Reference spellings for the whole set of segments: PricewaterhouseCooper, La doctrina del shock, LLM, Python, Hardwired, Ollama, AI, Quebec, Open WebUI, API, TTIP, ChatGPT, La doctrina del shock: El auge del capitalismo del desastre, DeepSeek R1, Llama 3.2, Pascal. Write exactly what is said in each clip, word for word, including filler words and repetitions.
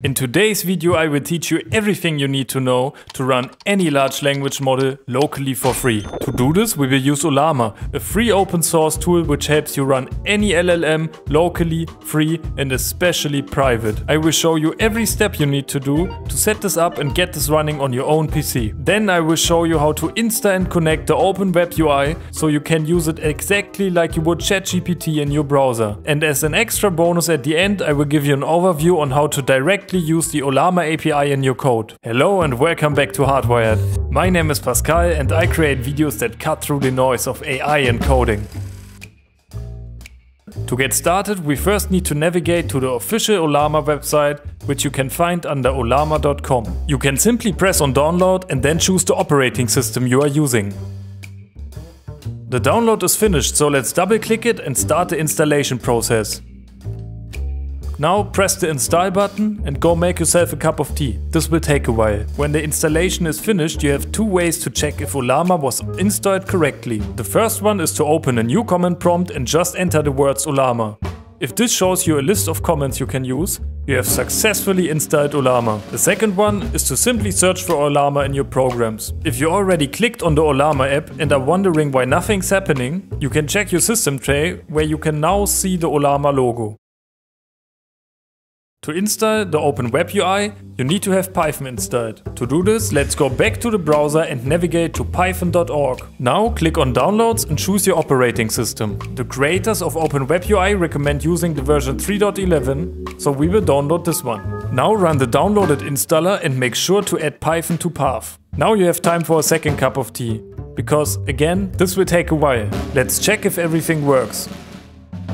In today's video, I will teach you everything you need to know to run any large language model locally for free. To do this, we will use Ollama, a free open source tool which helps you run any L L M locally, free and especially private. I will show you every step you need to do to set this up and get this running on your own P C. Then I will show you how to insta and connect the Open WebUI so you can use it exactly like you would ChatGPT in your browser. And as an extra bonus at the end, I will give you an overview on how to direct use the Ollama A P I in your code. Hello and welcome back to Hardwired. My name is Pascal and I create videos that cut through the noise of A I and coding. To get started, we first need to navigate to the official Ollama website, which you can find under ollama dot com. You can simply press on download and then choose the operating system you are using. The download is finished, so let's double click it and start the installation process. Now press the install button and go make yourself a cup of tea. This will take a while. When the installation is finished, you have two ways to check if Ollama was installed correctly. The first one is to open a new command prompt and just enter the words Ollama. If this shows you a list of commands you can use, you have successfully installed Ollama. The second one is to simply search for Ollama in your programs. If you already clicked on the Ollama app and are wondering why nothing's happening, you can check your system tray where you can now see the Ollama logo. To install the Open WebUI, you need to have Python installed. To do this, let's go back to the browser and navigate to python dot org. Now click on Downloads and choose your operating system. The creators of Open WebUI recommend using the version three point eleven, so we will download this one. Now run the downloaded installer and make sure to add Python to path. Now you have time for a second cup of tea, because again, this will take a while. Let's check if everything works.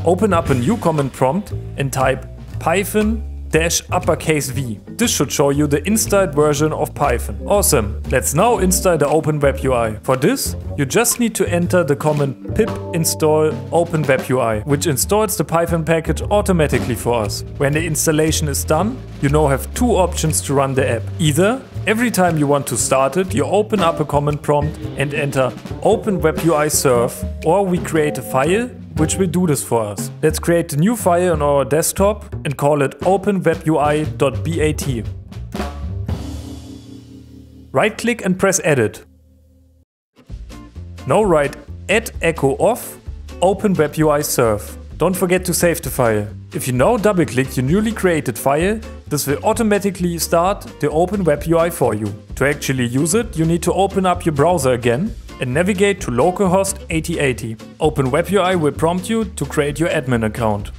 Open up a new command prompt and type Python dash uppercase V. This should show you the installed version of Python. Awesome! Let's now install the Open WebUI. For this, you just need to enter the command pip install Open WebUI, which installs the Python package automatically for us. When the installation is done, you now have two options to run the app. Either every time you want to start it, you open up a command prompt and enter Open WebUI serve, or we create a file which will do this for us. Let's create a new file on our desktop and call it open web U I dot bat. Right-click and press Edit. Now write add echo of open web U I serve. Don't forget to save the file. If you now double-click your newly created file, this will automatically start the open web U I for you. To actually use it, you need to open up your browser again and navigate to localhost eighty eighty. Open WebUI will prompt you to create your admin account.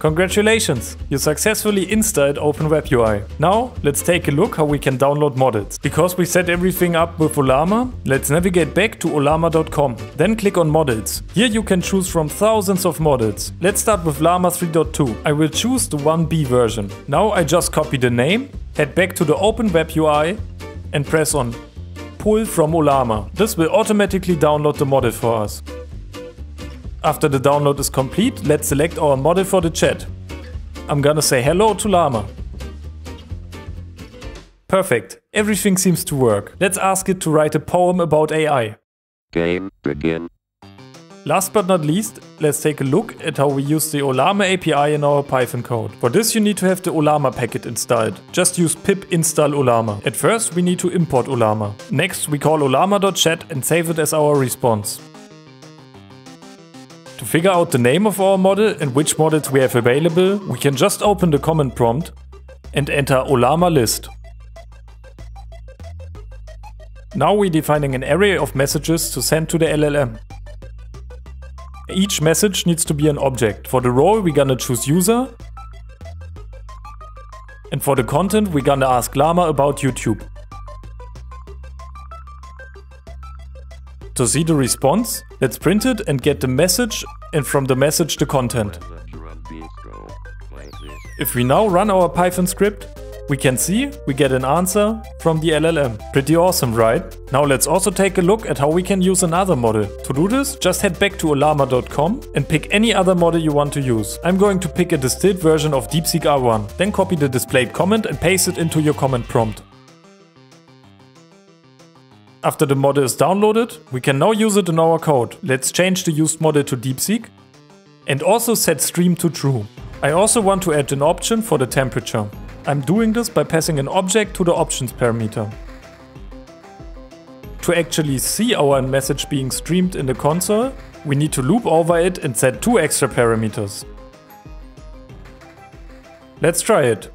Congratulations! You successfully installed Open WebUI. Now, let's take a look how we can download models. Because we set everything up with Ollama, let's navigate back to ollama dot com. Then click on Models. Here you can choose from thousands of models. Let's start with Llama three point two. I will choose the one B version. Now I just copy the name, head back to the Open WebUI and press on Pull from Ollama. This will automatically download the model for us. After the download is complete, let's select our model for the chat. I'm gonna say hello to Llama. Perfect. Everything seems to work. Let's ask it to write a poem about A I. Game begin. Last but not least, let's take a look at how we use the Ollama A P I in our Python code. For this you need to have the Ollama packet installed. Just use pip install Ollama. At first we need to import Ollama. Next we call ollama dot chat and save it as our response. To figure out the name of our model and which models we have available, we can just open the command prompt and enter Ollama list. Now we're defining an array of messages to send to the L L M. Each message needs to be an object. For the role we're gonna choose user, and for the content we're gonna ask Llama about YouTube. To see the response, let's print it and get the message, and from the message the content. If we now run our Python script, we can see we get an answer from the L L M. Pretty awesome, right? Now let's also take a look at how we can use another model. To do this, just head back to ollama dot com and pick any other model you want to use. I'm going to pick a distilled version of DeepSeek R one. Then copy the displayed comment and paste it into your command prompt. After the model is downloaded, we can now use it in our code. Let's change the used model to DeepSeek and also set stream to true. I also want to add an option for the temperature. I'm doing this by passing an object to the options parameter. To actually see our message being streamed in the console, we need to loop over it and set two extra parameters. Let's try it.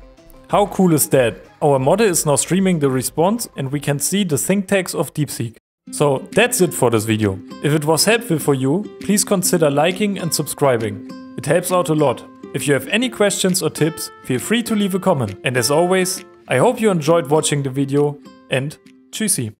How cool is that? Our model is now streaming the response and we can see the sync tags of DeepSeek. So that's it for this video. If it was helpful for you, please consider liking and subscribing. It helps out a lot. If you have any questions or tips, feel free to leave a comment. And as always, I hope you enjoyed watching the video, and tschüssi.